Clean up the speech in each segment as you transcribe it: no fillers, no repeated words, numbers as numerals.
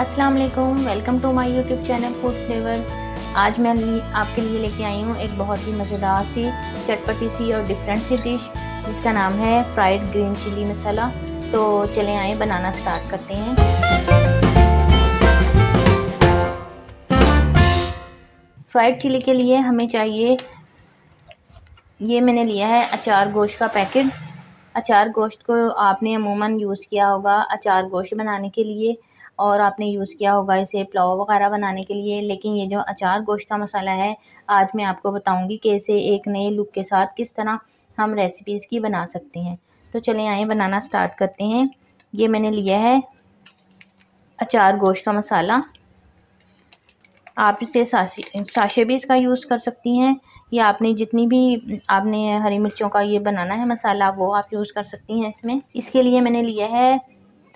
अस्सलाम वालेकुम, welcome to my YouTube channel food flavours. आज मैं आपके लिए लेके आई हूँ एक बहुत ही मज़ेदार सी, चटपटी सी और डिफरेंट सी डिश जिसका नाम है फ्राइड ग्रीन चिली मसाला। तो चलें आए बनाना स्टार्ट करते हैं। फ्राइड चिली के लिए हमें चाहिए, ये मैंने लिया है अचार गोश्त का पैकेट। अचार गोश्त को आपने अमूमन यूज़ किया होगा अचार गोश्त बनाने के लिए, और आपने यूज़ किया होगा इसे पुलाव वगैरह बनाने के लिए। लेकिन ये जो अचार गोश्त का मसाला है, आज मैं आपको बताऊंगी कि इसे एक नए लुक के साथ किस तरह हम रेसिपीज़ की बना सकते हैं। तो चलें आए बनाना स्टार्ट करते हैं। ये मैंने लिया है अचार गोश्त का मसाला। आप इसे साशे भी इसका यूज़ कर सकती हैं, या आपने जितनी भी आपने हरी मिर्चों का ये बनाना है मसाला, वो आप यूज़ कर सकती हैं इसमें। इसके लिए मैंने लिया है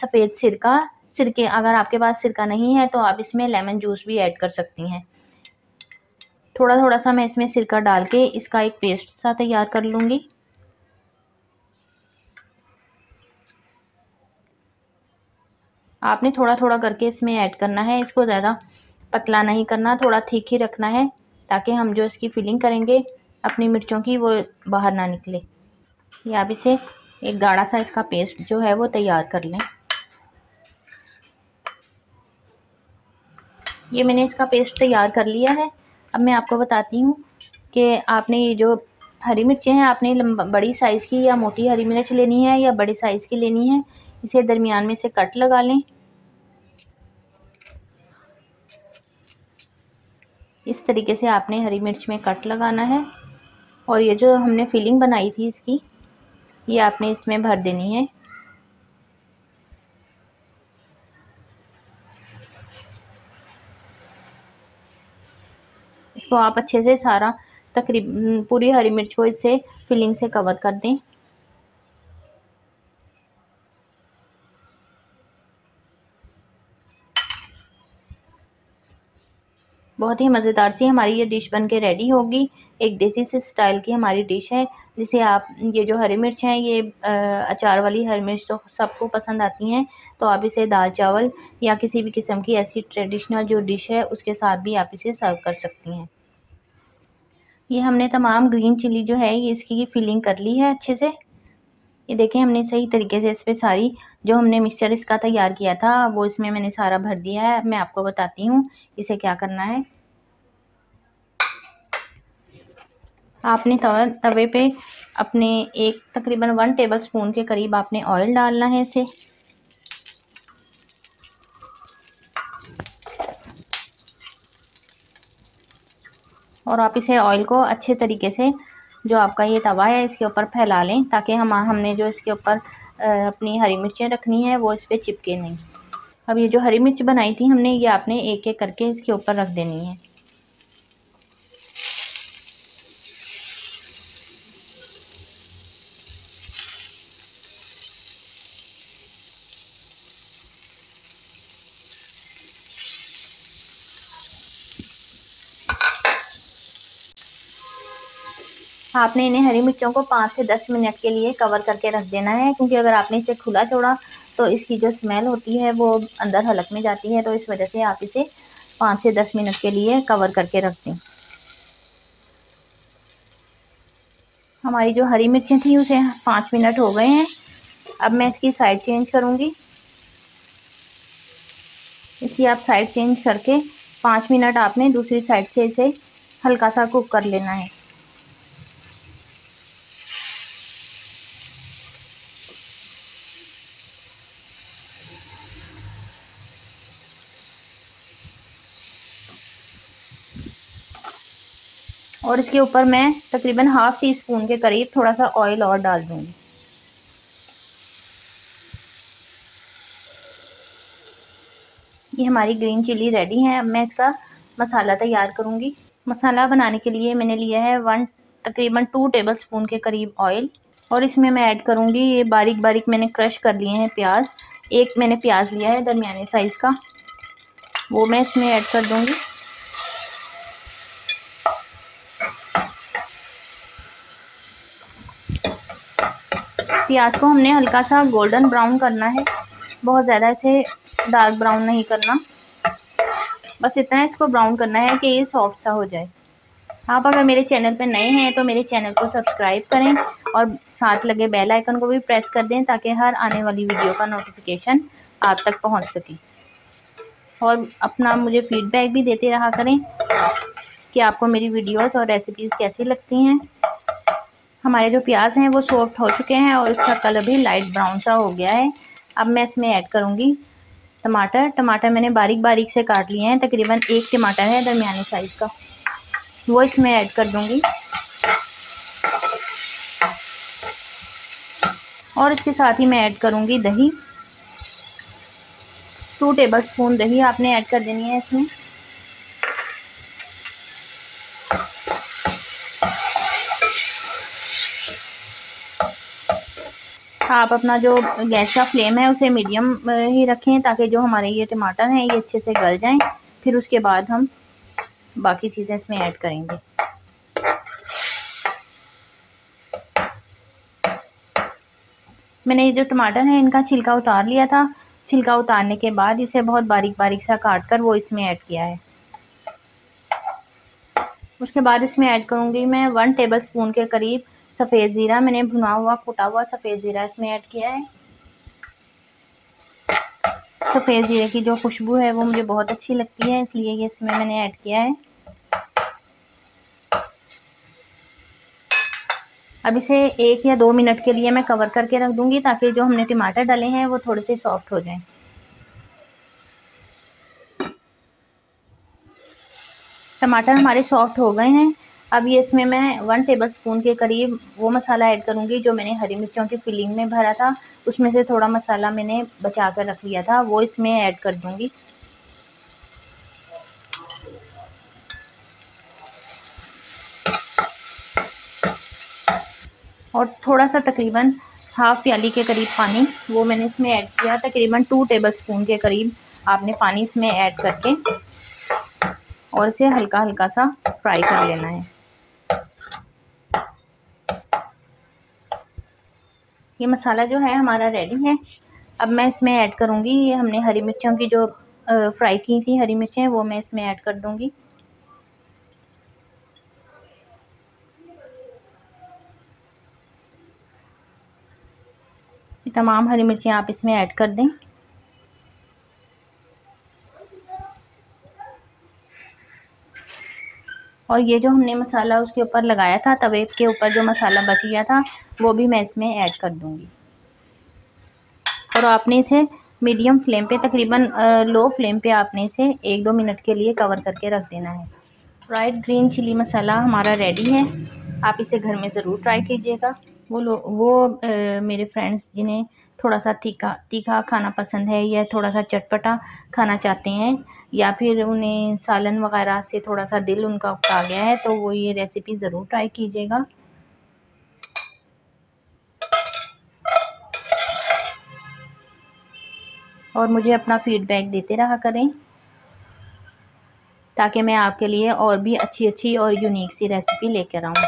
सफ़ेद सिरका। सिरके अगर आपके पास सिरका नहीं है तो आप इसमें लेमन जूस भी ऐड कर सकती हैं। थोड़ा थोड़ा सा मैं इसमें सिरका डाल के इसका एक पेस्ट सा तैयार कर लूँगी। आपने थोड़ा थोड़ा करके इसमें ऐड करना है, इसको ज़्यादा पतला नहीं करना, थोड़ा ठीक ही रखना है ताकि हम जो इसकी फिलिंग करेंगे अपनी मिर्चों की, वो बाहर ना निकले। ये आप इसे एक गाढ़ा सा इसका पेस्ट जो है वो तैयार कर लें। ये मैंने इसका पेस्ट तैयार कर लिया है। अब मैं आपको बताती हूँ कि आपने ये जो हरी मिर्चें हैं, आपने बड़ी साइज़ की या मोटी हरी मिर्च लेनी है या बड़ी साइज़ की लेनी है। इसे दरमियान में से कट लगा लें। इस तरीके से आपने हरी मिर्च में कट लगाना है, और ये जो हमने फिलिंग बनाई थी इसकी, ये आपने इसमें भर देनी है। इसको आप अच्छे से सारा तकरीबन पूरी हरी मिर्च को इससे फिलिंग से कवर कर दें। बहुत ही मज़ेदार सी हमारी ये डिश बनके रेडी होगी। एक देसी सी स्टाइल की हमारी डिश है, जिसे आप ये जो हरी मिर्च हैं, ये अचार वाली हरी मिर्च तो सबको पसंद आती हैं, तो आप इसे दाल चावल या किसी भी किस्म की ऐसी ट्रेडिशनल जो डिश है उसके साथ भी आप इसे सर्व कर सकती हैं। ये हमने तमाम ग्रीन चिली जो है ये इसकी फिलिंग कर ली है अच्छे से। ये देखें, हमने सही तरीके से इस पर सारी जो हमने मिक्सचर इसका तैयार किया था वो इसमें मैंने सारा भर दिया है। मैं आपको बताती हूँ इसे क्या करना है। आपने तवे पे अपने एक तकरीबन 1 टेबल स्पून के करीब आपने ऑयल डालना है इसे। और आप इसे ऑयल को अच्छे तरीके से जो आपका ये तवा है इसके ऊपर फैला लें, ताकि हमने जो इसके ऊपर अपनी हरी मिर्चें रखनी है वो इस पर चिपके नहीं। अब ये जो हरी मिर्च बनाई थी हमने, ये आपने एक एक करके इसके ऊपर रख देनी है। आपने इन्हें हरी मिर्चों को 5 से 10 मिनट के लिए कवर करके रख देना है, क्योंकि अगर आपने इसे खुला छोड़ा तो इसकी जो स्मेल होती है वो अंदर हलक में जाती है। तो इस वजह से आप इसे 5 से 10 मिनट के लिए कवर करके रख दें। हमारी जो हरी मिर्चें थी उसे 5 मिनट हो गए हैं। अब मैं इसकी साइड चेंज करूँगी। इसकी आप साइड चेंज करके 5 मिनट आपने दूसरी साइड से इसे हल्का सा कुक कर लेना है। और इसके ऊपर मैं तकरीबन ½ टी स्पून के करीब थोड़ा सा ऑयल और डाल दूँगी। ये हमारी ग्रीन चिली रेडी है। अब मैं इसका मसाला तैयार करूँगी। मसाला बनाने के लिए मैंने लिया है तकरीबन 2 टेबल स्पून के करीब ऑयल, और इसमें मैं ऐड करूँगी ये बारीक बारीक मैंने क्रश कर लिए हैं प्याज। एक मैंने प्याज लिया है दरमियाने साइज़ का, वो मैं इसमें ऐड कर दूँगी। प्याज को हमने हल्का सा गोल्डन ब्राउन करना है। बहुत ज़्यादा इसे डार्क ब्राउन नहीं करना, बस इतना इसको ब्राउन करना है कि ये सॉफ्ट सा हो जाए। आप अगर मेरे चैनल पे नए हैं तो मेरे चैनल को सब्सक्राइब करें और साथ लगे बेल आइकन को भी प्रेस कर दें ताकि हर आने वाली वीडियो का नोटिफिकेशन आप तक पहुंच सके। और अपना मुझे फीडबैक भी देते रहा करें कि आपको मेरी वीडियोस और रेसिपीज़ कैसी लगती हैं। हमारे जो प्याज हैं वो सॉफ्ट हो चुके हैं और इसका कलर भी लाइट ब्राउन सा हो गया है। अब मैं इसमें ऐड करूँगी टमाटर। टमाटर मैंने बारीक बारीक से काट लिए हैं, तकरीबन एक टमाटर है दरमियाने साइज़ का, वो इसमें ऐड कर दूँगी। और इसके साथ ही मैं ऐड करूँगी दही। 2 टेबलस्पून दही आपने ऐड कर देनी है इसमें। आप अपना जो गैस का फ्लेम है उसे मीडियम ही रखें ताकि जो हमारे ये टमाटर हैं ये अच्छे से गल जाएं। फिर उसके बाद हम बाकी चीज़ें इसमें ऐड करेंगे। मैंने ये जो टमाटर हैं इनका छिलका उतार लिया था। छिलका उतारने के बाद इसे बहुत बारीक बारीक सा काट कर वो इसमें ऐड किया है। उसके बाद इसमें ऐड करूँगी मैं 1 टेबलस्पून के करीब सफ़ेद ज़ीरा। मैंने भुना हुआ कुटा हुआ सफ़ेद ज़ीरा इसमें ऐड किया है। सफ़ेद ज़ीरे की जो खुशबू है वो मुझे बहुत अच्छी लगती है, इसलिए ये इसमें मैंने ऐड किया है। अब इसे 1 या 2 मिनट के लिए मैं कवर करके रख दूंगी ताकि जो हमने टमाटर डाले हैं वो थोड़े से सॉफ्ट हो जाएं। टमाटर हमारे सॉफ्ट हो गए हैं। अब ये इसमें मैं 1 टेबलस्पून के करीब वो मसाला ऐड करूँगी जो मैंने हरी मिर्चों की फिलिंग में भरा था, उसमें से थोड़ा मसाला मैंने बचा कर रख लिया था, वो इसमें ऐड कर दूँगी। और थोड़ा सा तकरीबन हाफ प्याली के करीब पानी वो मैंने इसमें ऐड किया। तकरीबन 2 टेबलस्पून के करीब आपने पानी इसमें ऐड करके और इसे हल्का हल्का सा फ्राई कर लेना है। ये मसाला जो है हमारा रेडी है। अब मैं इसमें ऐड करूँगी ये हमने हरी मिर्चों की जो फ्राई की थी हरी मिर्चें, वो मैं इसमें ऐड कर दूँगी। तमाम हरी मिर्चें आप इसमें ऐड कर दें। और ये जो हमने मसाला उसके ऊपर लगाया था, तवे के ऊपर जो मसाला बच गया था वो भी मैं इसमें ऐड कर दूंगी। और आपने इसे मीडियम फ्लेम पे, तकरीबन लो फ्लेम पे आपने इसे 1-2 मिनट के लिए कवर करके रख देना है। फ्राइड ग्रीन चिली मसाला हमारा रेडी है। आप इसे घर में ज़रूर ट्राई कीजिएगा। मेरे फ्रेंड्स जिन्हें थोड़ा सा तीखा खाना पसंद है या थोड़ा सा चटपटा खाना चाहते हैं या फिर उन्हें सालन वगैरह से थोड़ा सा दिल उनका उठा गया है, तो वो ये रेसिपी ज़रूर ट्राई कीजिएगा। और मुझे अपना फीडबैक देते रहा करें ताकि मैं आपके लिए और भी अच्छी और यूनिक सी रेसिपी लेकर आऊँ।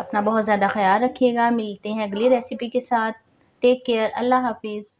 अपना बहुत ज़्यादा ख्याल रखिएगा। मिलते हैं अगली रेसिपी के साथ। Take care. अल्लाह हाफिज़।